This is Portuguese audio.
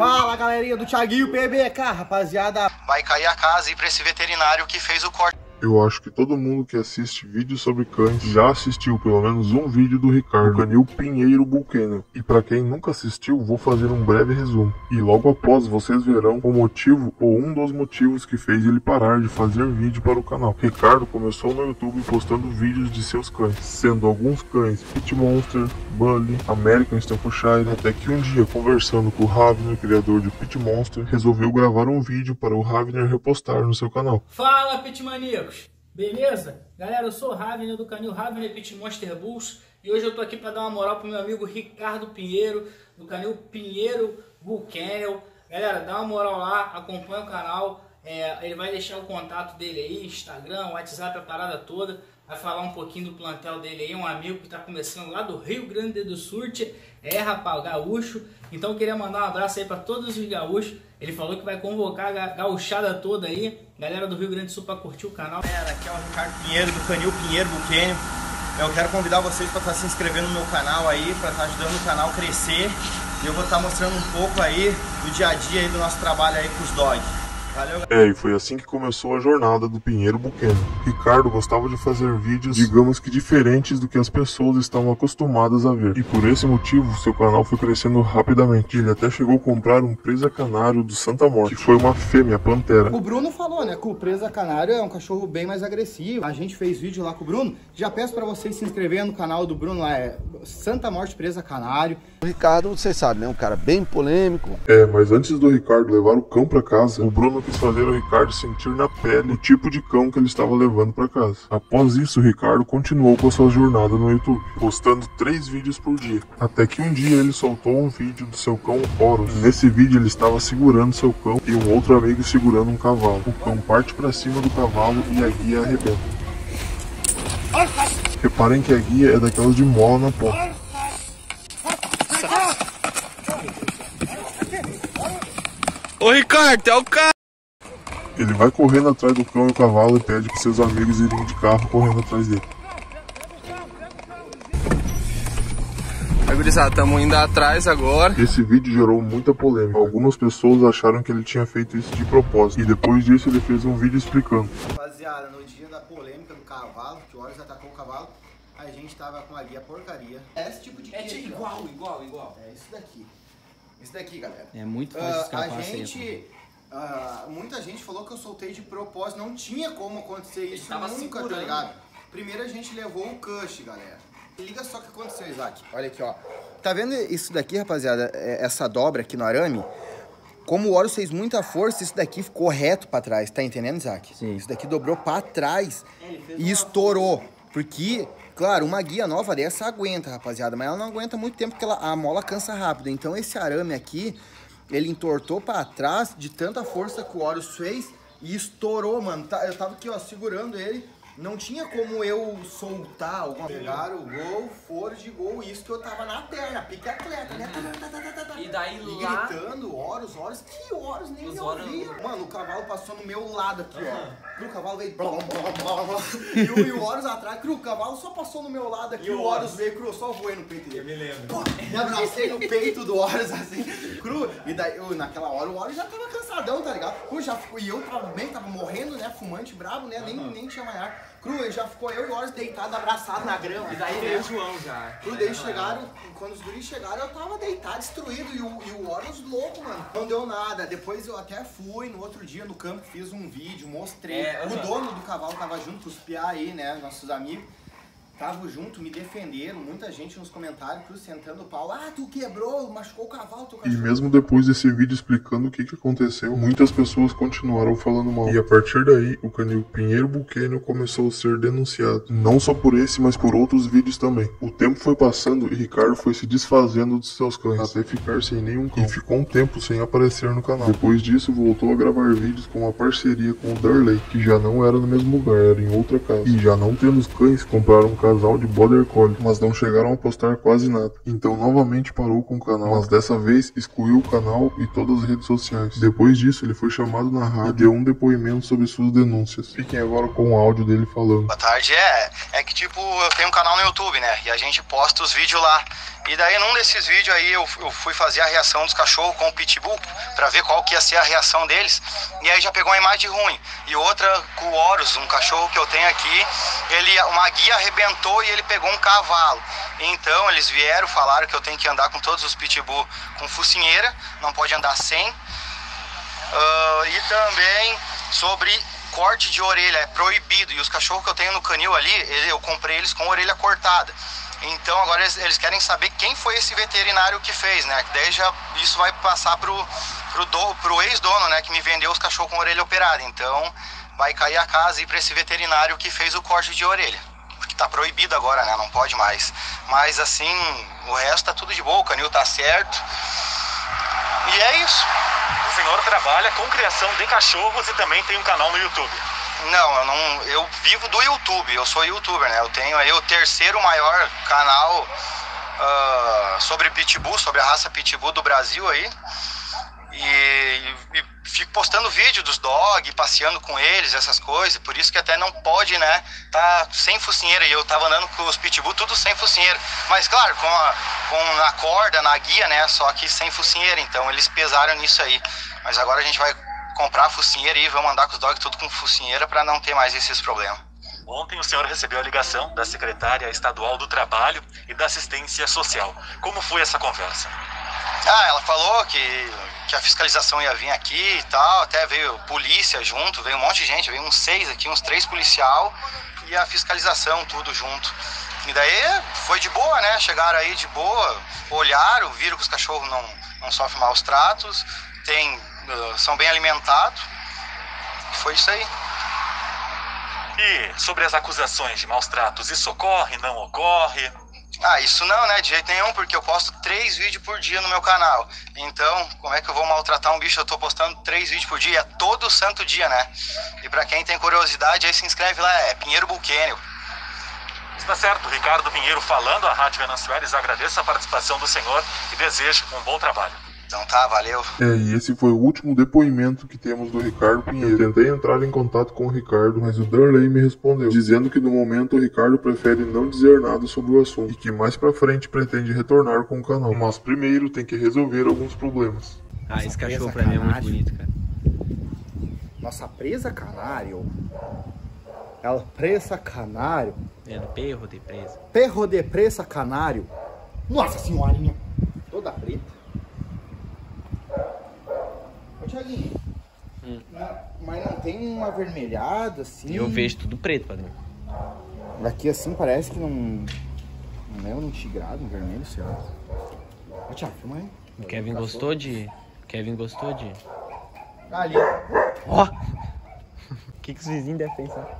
Fala, galerinha do Thiaguinho PBK, rapaziada. Vai cair a casa aí pra esse veterinário que fez o corte. Eu acho que todo mundo que assiste vídeos sobre cães já assistiu pelo menos um vídeo do Ricardo, o canil Pinheiro Bull Kennel. E pra quem nunca assistiu, vou fazer um breve resumo. E logo após vocês verão o motivo ou um dos motivos que fez ele parar de fazer vídeo para o canal. Ricardo começou no YouTube postando vídeos de seus cães, sendo alguns cães Pit Monster, Bully, American Staffordshire, até que um dia, conversando com o Ravner, criador de Pit Monster, resolveu gravar um vídeo para o Ravner repostar no seu canal. Fala, Pitmania! Beleza? Galera, eu sou o Ravner do canil Raven Repit Monster Bulls e hoje eu tô aqui para dar uma moral pro meu amigo Ricardo Pinheiro do canil Pinheiro Bull Kennel. Galera, dá uma moral lá, acompanha o canal, ele vai deixar o contato dele aí, Instagram, WhatsApp, a parada toda. Vai falar um pouquinho do plantel dele aí, um amigo que tá começando lá do Rio Grande do Sul, rapaz, gaúcho. Então eu queria mandar um abraço aí para todos os gaúchos. Ele falou que vai convocar a gauchada toda aí, galera do Rio Grande do Sul, para curtir o canal. Galera, aqui é o Ricardo Pinheiro do canil Pinheiro Bull Kennel. Eu quero convidar vocês para estar se inscrevendo no meu canal aí, para estar ajudando o canal a crescer. E eu vou estar mostrando um pouco aí do dia a dia aí do nosso trabalho aí com os dogs. Valeu. E foi assim que começou a jornada do Pinheiro Bull Kennel. Ricardo gostava de fazer vídeos, digamos que diferentes do que as pessoas estavam acostumadas a ver. E por esse motivo, seu canal foi crescendo rapidamente. Ele até chegou a comprar um presa canário do Santa Morte, que foi uma fêmea pantera. O Bruno falou, né, que o presa canário é um cachorro bem mais agressivo. A gente fez vídeo lá com o Bruno. Já peço pra vocês se inscreverem no canal do Bruno lá, Santa Morte Presa Canário. O Ricardo, vocês sabem, né, um cara bem polêmico. Mas antes do Ricardo levar o cão pra casa, o Bruno quis fazer o Ricardo sentir na pele o tipo de cão que ele estava levando para casa. Após isso, o Ricardo continuou com a sua jornada no YouTube, postando 3 vídeos por dia, até que um dia ele soltou um vídeo do seu cão Horus. Nesse vídeo ele estava segurando seu cão e um outro amigo segurando um cavalo. O cão parte para cima do cavalo e a guia arrebenta. Reparem que a guia é daquelas de mola na ponta. Ô Ricardo, é o cara! Ele vai correndo atrás do cão e o cavalo e pede para seus amigos irem de carro correndo atrás dele. Aí, gurizada, estamos indo atrás agora. Esse vídeo gerou muita polêmica. Algumas pessoas acharam que ele tinha feito isso de propósito. E depois disso ele fez um vídeo explicando. Rapaziada, no dia da polêmica do cavalo, que o Horus atacou o cavalo, a gente tava com a guia porcaria. É esse tipo de guia. É igual. É isso daqui. Isso daqui, galera. É muito fácil escapar. Muita gente falou que eu soltei de propósito, não tinha como acontecer isso nunca, tá ligado? Primeiro a gente levou um cush, galera. Liga só o que aconteceu, Isaac. Olha aqui, ó. Tá vendo isso daqui, rapaziada? Essa dobra aqui no arame? Como o Horus fez muita força, isso daqui ficou reto pra trás, tá entendendo, Isaac? Sim. Isso daqui dobrou pra trás e estourou. Porque, claro, uma guia nova dessa aguenta, rapaziada, mas ela não aguenta muito tempo porque a mola cansa rápido. Então esse arame aqui... Ele entortou pra trás de tanta força que o Horus fez e estourou, mano. Eu tava aqui, ó, segurando ele. Não tinha como eu soltar alguma coisa. Pegaram o gol, foram de gol. Isso que eu tava na perna, pique atleta, né? E daí lá... Gritando, Horus, que Horus, nem me ouvia. Mano, o cavalo passou no meu lado aqui, ó. O cavalo veio... E o Horus atrás, o cavalo só passou no meu lado aqui. E o Horus veio, cru, só voei no peito dele. Eu me lembro. Me abracei no peito do Horus, assim, cru. E daí, naquela hora, o Horus já tava cansadão, tá ligado? E eu também tava morrendo, né? Fumante, brabo, né? Nem tinha maior. Cru, já ficou eu e o Horus deitado, abraçado na grama. E daí veio o João já. Cru, daí chegaram, quando os guris chegaram, eu tava deitado, destruído. E o Horus louco, mano. Não deu nada. Depois eu até fui no outro dia no campo, fiz um vídeo, mostrei. O dono do cavalo tava junto, os piá aí, né? Nossos amigos. Tava junto, me defenderam, muita gente nos comentários, Cruz sentando o pau. Ah, tu quebrou, machucou o cavalo, tu cachorro. E mesmo depois desse vídeo explicando o que aconteceu, muitas pessoas continuaram falando mal. E a partir daí, o canil Pinheiro Bull Kennel começou a ser denunciado. Não só por esse, mas por outros vídeos também. O tempo foi passando e Ricardo foi se desfazendo dos seus cães, até ficar sem nenhum cão. E ficou um tempo sem aparecer no canal. Depois disso, voltou a gravar vídeos com uma parceria com o Derley, que já não era no mesmo lugar, era em outra casa. E já não tendo os cães, compraram um carro casal de Border Collie, mas não chegaram a postar quase nada. Então novamente parou com o canal, mas dessa vez excluiu o canal e todas as redes sociais. Depois disso, ele foi chamado na rádio e deu um depoimento sobre suas denúncias. Fiquem agora com o áudio dele falando. Boa tarde, é que tipo, eu tenho um canal no YouTube, né, e a gente posta os vídeos lá. E daí num desses vídeos aí eu fui fazer a reação dos cachorros com o Pitbull pra ver qual que ia ser a reação deles. E aí já pegou uma imagem ruim. E outra com o Horus, um cachorro que eu tenho aqui, ele, uma guia arrebentou e ele pegou um cavalo. Então eles vieram, falaram que eu tenho que andar com todos os Pitbull com focinheira, não pode andar sem. E também sobre corte de orelha, é proibido. E os cachorros que eu tenho no canil ali, eu comprei eles com a orelha cortada. Então agora eles querem saber quem foi esse veterinário que fez, né? Daí já isso vai passar pro ex-dono, né? Que me vendeu os cachorros com orelha operada. Então vai cair a casa e para esse veterinário que fez o corte de orelha. Porque tá proibido agora, né? Não pode mais. Mas assim, o resto tá tudo de boa, o canil tá certo. E é isso. O senhor trabalha com criação de cachorros e também tem um canal no YouTube. Não, eu vivo do YouTube, eu sou youtuber, né? Eu tenho aí o terceiro maior canal sobre pitbull, sobre a raça pitbull do Brasil aí. E fico postando vídeo dos dog, passeando com eles, essas coisas. Por isso que até não pode, né? Tá sem focinheira. E eu tava andando com os pitbull tudo sem focinheira. Mas claro, com a corda, na guia, né? Só que sem focinheira. Então eles pesaram nisso aí. Mas agora a gente vai comprar a focinheira e vamos andar com os dogs tudo com focinheira para não ter mais esses problemas. Ontem o senhor recebeu a ligação da secretária estadual do Trabalho e da Assistência Social. Como foi essa conversa? Ah, ela falou que a fiscalização ia vir aqui e tal, até veio polícia junto, veio um monte de gente, veio uns 6 aqui, uns 3 policial e a fiscalização tudo junto. E daí foi de boa, né? Chegaram aí de boa, olharam, viram que os cachorros não sofrem maus tratos, são bem alimentados. Foi isso aí. E sobre as acusações de maus tratos, isso ocorre, não ocorre? Ah, isso não, né? De jeito nenhum, porque eu posto 3 vídeos por dia no meu canal. Então, como é que eu vou maltratar um bicho? Eu tô postando 3 vídeos por dia, todo santo dia, né? E pra quem tem curiosidade, aí se inscreve lá, Pinheiro Bull Kennel. Está certo, Ricardo Pinheiro falando, a Rádio Venâncio Ares agradece a participação do senhor e desejo um bom trabalho. Então tá, valeu. E esse foi o último depoimento que temos do Ricardo Pinheiro. Eu tentei entrar em contato com o Ricardo, mas o Derley me respondeu, dizendo que no momento o Ricardo prefere não dizer nada sobre o assunto e que mais pra frente pretende retornar com o canal. Mas primeiro tem que resolver alguns problemas. Ah, esse cachorro pra mim é muito bonito, cara. Nossa presa canário. Ela presa canário. É do perro de presa. Perro de presa canário. Nossa senhorinha. Toda preta. Thiaguinho, mas não tem um avermelhado assim? Eu vejo tudo preto, padrinho. Daqui assim parece que não é um tigrado, um vermelho, sei lá. Ô, Thiago, filma aí. O Kevin gostou de... Ali. Ó! O que os vizinhos devem pensar?